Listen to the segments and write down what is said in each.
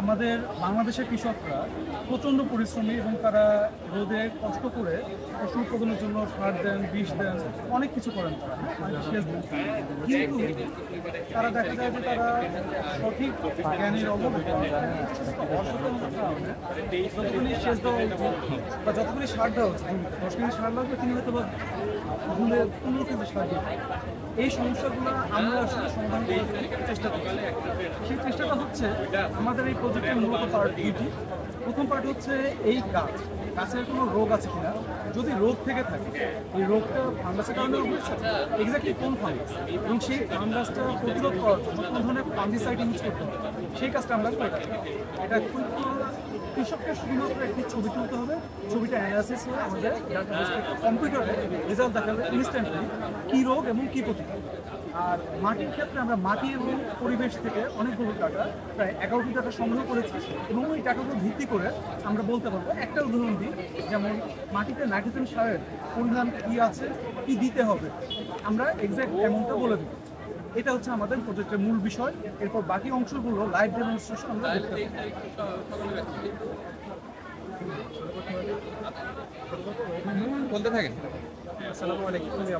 আমাদের বাংলাদেশের কৃষকরা প্রচণ্ড পরিশ্রমী এবং তারা রোদে কষ্ট করে ফসল উৎপাদনের জন্য সার দেন, বিষ দেন, অনেক কিছু করেন তারা, কিন্তু তারা দেখা যায় যে তারা সঠিক জ্ঞানের অভাবে যতগুলি সেচ দেওয়া উচিত বা যতগুলি সার দেওয়া উচিত, 10 কেজি সার লাগবে তিনি হয়তো বা ভুলে 15 কেজি সার দিয়ে। এই সমস্যাগুলো আমরা আসলে সমাধান করার চেষ্টা করছি। সেই চেষ্টাটা হচ্ছে আমাদের এই প্রজেক্টের মূলত পার্ট দুটি। প্রথম পার্ট হচ্ছে এই গাছের কোনো রোগ আছে কিনা, যদি রোগ থেকে থাকে এই রোগটা ফাঙ্গাসের কারণে হয়েছে, এক্স্যাক্টলি কোন ফাঙ্গাস এবং সেই ফাঙ্গাসটা প্রতিরোধ করার জন্য কোন ধরনের ফাঙ্গিসাইড ইউজ করতে হবে, সেই কাজটা আমরা করে থাকি। এটা কৃষককে শুধুমাত্র একটি ছবি তুলতে হবে, ছবিটা অ্যানালাইসিস হয়ে আমাদের কম্পিউটারে রেজাল্ট দেখাবে ইনস্ট্যান্টলি কী রোগ এবং কী প্রতিকার। আর মাটির ক্ষেত্রে আমরা মাটি এবং পরিবেশ থেকে অনেকগুলো টাকা, প্রায় 11টি টাকা সংগ্রহ করেছি এবং ওই টাকাগুলো ভিত্তি করে আমরা বলতে পারবো। একটা উদাহরণ দিই, যেমন মাটিতে নাইট্রোজেন সারের পরিমাণ কী আছে, কী দিতে হবে, আমরা এক্স্যাক্ট অ্যামাউন্টটা বলে দিই। এটা হচ্ছে আমাদের প্রজেক্টের মূল বিষয়। এরপর বাকি অংশগুলো লাইভ ডেমনস্ট্রেশন আমরা দেখতে পাবো। বলতে থাকেন। আসসালামু আলাইকুম, আমি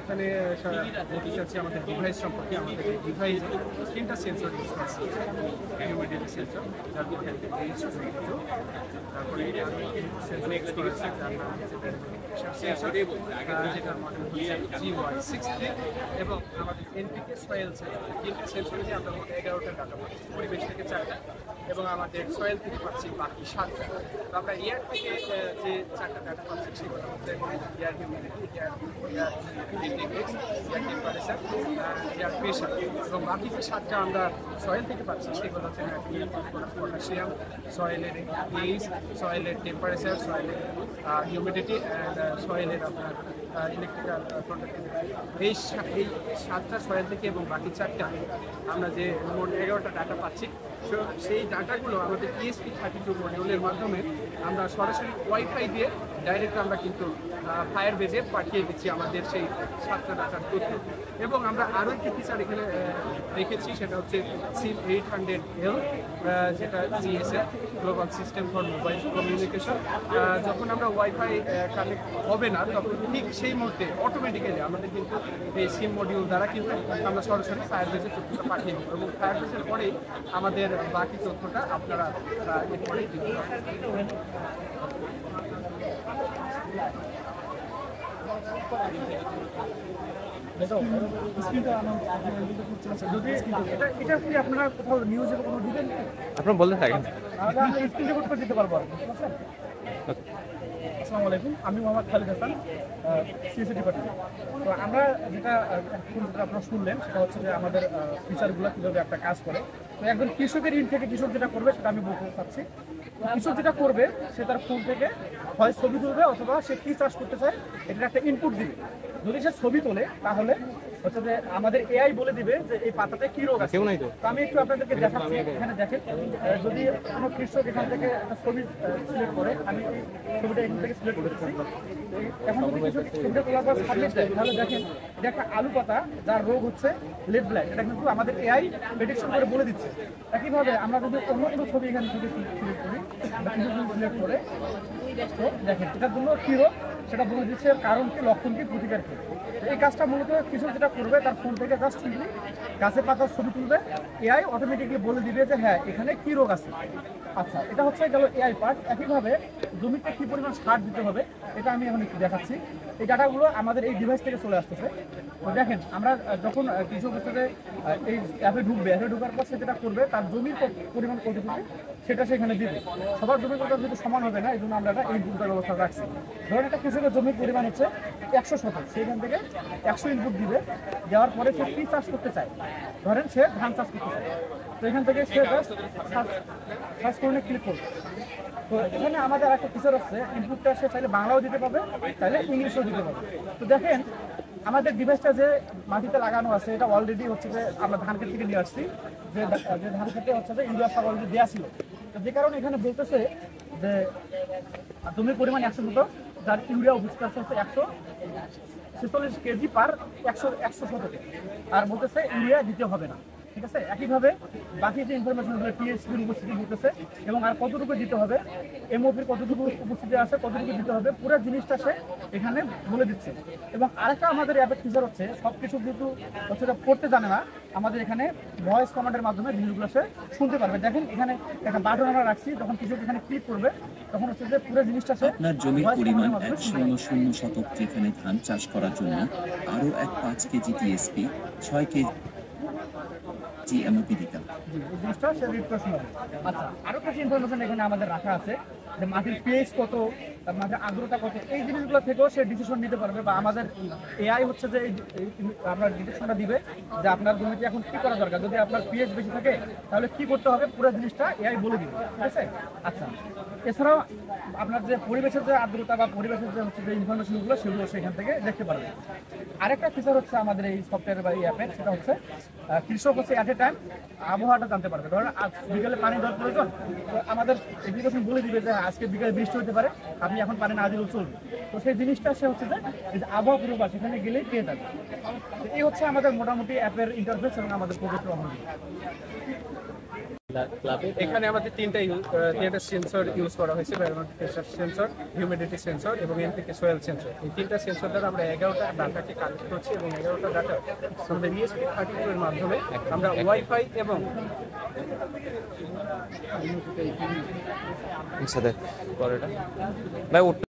এখানে বলতে চাচ্ছি আমাদের ডিভাইস সম্পর্কে। আমাদের ডিভাইস 3টা সেন্সর ইউজ করছি, সেন্সর তারপরে এবং আমাদের এনপিকে সয়েল সেন্সর, 3টা সেন্সর দিয়ে আমরা 11টা ডাটা পাচ্ছি, পরিবেশ থেকে 4টা এবং আমাদের সয়েল থেকে পাচ্ছি বাকি 7টা। আমরা এয়ার থেকে যে 4টা ডাটা পাচ্ছি সেগুলো হচ্ছে air humidity, air temperature, air pressure এবং বাকি যে 7টা আমরা সয়েল থেকে পাচ্ছি সেগুলো হচ্ছে পটাশিয়াম, সয়েলের pH, সয়েলের টেম্পারেচার, সয়েলের হিউমিডিটি অ্যান্ড সয়েলের আপনার ইলেকট্রিক্যাল কন্ডাক্টিভিটি। এই 7টা সয়েল থেকে এবং বাকি 4টা আমরা যে মোট 11টা ডাটা পাচ্ছি, সেই ডাটাগুলো আমাদের PSP32 মডিউলের মাধ্যমে আমরা সরাসরি ওয়াইফাই দিয়ে ডাইরেক্ট আমরা কিন্তু ফায়ারবেজে পাঠিয়ে দিচ্ছি আমাদের সেই 7টা ডাটার তথ্য। এবং আমরা আরও একটি ফিচার এখানে রেখেছি, সেটা হচ্ছে SIM 800L, যেটা GSM global system for mobile communication. যখন আমরা ওয়াইফাই কানেক্ট হবে না তখন ঠিক সেই মুহূর্তে অটোমেটিক্যালি আমাদের কিন্তু এই SIM মডিউল দ্বারা কিন্তু আমরা সরাসরি ফায়ারবেজের তথ্যটা পাঠিয়ে দেবো এবং ফায়ারবেজের পরেই আমাদের বাকি তথ্যটা আপনারা এরপরে দিতে পারেন। আপনারা বলতে থাকেন, দিতে পারবো। আসসালামু আলাইকুম, আমি মোহাম্মদ খালিদ হাসান, সিএসি ডিপার্টমেন্ট। তো আমরা যেটা আপনারা শুনলেন সেটা হচ্ছে যে আমাদের ফিচারগুলো কীভাবে একটা কাজ করে। তো একজন কৃষকের ইন থেকে কৃষক যেটা করবে সেটা আমি বলতে চাচ্ছি। কৃষক যেটা করবে, সে তার ফোন থেকে হয় ছবি তুলবে অথবা সে কী চাষ করতে চায় এটা একটা ইনপুট দিবে। যদি সে ছবি তোলে তাহলে হচ্ছে যে আমাদের এআই বলে দিবে যে এই পাতাতে কী রোগ আছে। তো আমি একটু আপনাদেরকে দেখাচ্ছি, এখানে দেখেন যদি কোনো কৃষক এখান থেকে একটা ছবি সিলেক্ট করে, আমি ছবিটা এখান থেকে সিলেক্ট করতেছি, এখন যদি কৃষক ছবিটা তোলার পর সাবমিট দেয় তাহলে দেখেন এটা একটা আলু পাতা যার রোগ হচ্ছে লেড ব্লাইট, এটা কিন্তু আমাদের এআই প্রেডিকশন করে বলে দিচ্ছে। একইভাবে আমরা যদি অন্য কোনো ছবি এখান থেকে সিলেক্ট করি, সিলেক্ট করে দেখেন এটার জন্য কী রোগ সেটা বলে দিচ্ছে, কারণ কি, লক্ষণ কি, প্রতিকার কি। এই কাজটা মূলত কৃষক যেটা করবে তার ফোন থেকে গাছ তুলবে, গাছের পাতার ছবি তুলবে, এআই অটোমেটিকলি বলে দিবে যে হ্যাঁ এখানে কী রোগ আছে। আচ্ছা, এটা হচ্ছে গেল এআই পার্ট। একইভাবে জমিতে কী পরিমাণ সার দিতে হবে এটা আমি এখন একটু দেখাচ্ছি। এই ডাটাগুলো আমাদের এই ডিভাইস থেকে চলে আসতেছে। তো দেখেন আমরা যখন কৃষকের সাথে এই অ্যাপে ঢুকবে, অ্যাপে ঢুকার পর সে যেটা করবে তার জমির পরিমাণ কতটুকু সেটা সেখানে দিবে। সবার জমির কথা যেহেতু সমান হবে না, এই জন্য আমরা এই ভুলটার ব্যবস্থা রাখছি। ধরেন একটা কৃষকের জমির পরিমাণ হচ্ছে 100 শতাংশ, সেইখান থেকে 100 ইনপুট দিবে, দেওয়ার পরে সে কী চাষ করতে চায়। ধরেন সে ধান চাষ করতে চায়, তো এখান থেকে সে চাষ করে ক্লিক করবে। তো এখানে আমাদের একটা ফিচার আছে, ইনপুটটা সে চাইলে বাংলাও দিতে পারবে, চাইলে ইংলিশও দিতে পারবে। তো দেখেন আমাদের ডিভাইসটা যে মাটিতে লাগানো আছে এটা অলরেডি হচ্ছে যে আমরা ধান ক্ষেত থেকে নিয়ে আসছি, যে ধান ক্ষেতে হচ্ছে যে ইউরিয়া সার অলরেডি দেওয়া ছিল। তো যে কারণে এখানে বলতেছে যে জমির পরিমাণ 100 শতাংশ, যার ইউরিয়া অভিজ্ঞতা হচ্ছে 146 কেজি পার 100 শতকে। আর বলতেছে ইউরিয়া দিতে হবে না, ঠিক আছে। একইভাবে বাকি যে ইনফরমেশনগুলো টিএসপির উপস্থিতি বলতেছে এবং আর কতটুকু দিতে হবে, এমওপির কতটুকু উপস্থিতি আছে, কতটুকু দিতে হবে, পুরো জিনিসটা সে এখানে বলে দিচ্ছে। এবং আরেকটা আমাদের অ্যাপের ফিচার হচ্ছে, সব কিছু কিন্তু সেটা পড়তে জানে না, আমাদের এখানে ভয়েস কমান্ডের মাধ্যমে জিনিসগুলো সে শুনতে পারবে। দেখেন এখানে একটা বাটন আমরা রাখছি, যখন কিছু এখানে ক্লিক করবে তখন হচ্ছে যে পুরো জিনিসটা সে আপনার জমির পরিমাণ 100 শতক যেখানে ধান চাষ করার জন্য আরও 5 কেজি টিএসপি 6 কেজি আপনার জমিতে এখন কি করা দরকার, যদি আপনার পিএইচ বেশি থাকে তাহলে কি করতে হবে পুরো জিনিসটা এআই বলে দিবে, ঠিক আছে। আচ্ছা, এছাড়াও আপনার যে পরিবেশের যে আর্দ্রতা বা পরিবেশের যে হচ্ছে যে ইনফরমেশন গুলো সেগুলো সেখান থেকে দেখতে পারবে। আরেকটা ফিচার হচ্ছে আমাদের এই সফটওয়্যার বা এই অ্যাপের, সেটা হচ্ছে কৃষক হচ্ছে অ্যাট এ টাইম আবহাওয়াটা জানতে পারবে। ধরেন আজ বিকালে পানি দেওয়ার প্রয়োজন, তো আমাদের অ্যাপ্লিকেশন বলে দিবে যে আজকে বিকালে বৃষ্টি হতে পারে, আপনি এখন পানি না দিলেও চলবে। তো সেই জিনিসটা সে হচ্ছে যে আবহাওয়া পূর্বাভাস সেখানে গেলে পেয়ে যাবে। তো এই হচ্ছে আমাদের মোটামুটি অ্যাপের ইন্টারফেস এবং আমাদের প্রজেক্ট। এখানে আমাদের তিনটা সেন্সর ইউজ করা হয়েছে, প্রেসার সেন্সর, হিউমিডিটি সেন্সর এবং এমপিকে সোয়েল সেন্সর। এই তিনটা সেন্সর দ্বারা আমরা 11টা ডাটাকে কালেক্ট করছি এবং 11টা ডাটা আমাদের PSP32 এর মাধ্যমে আমরা ওয়াইফাই এবং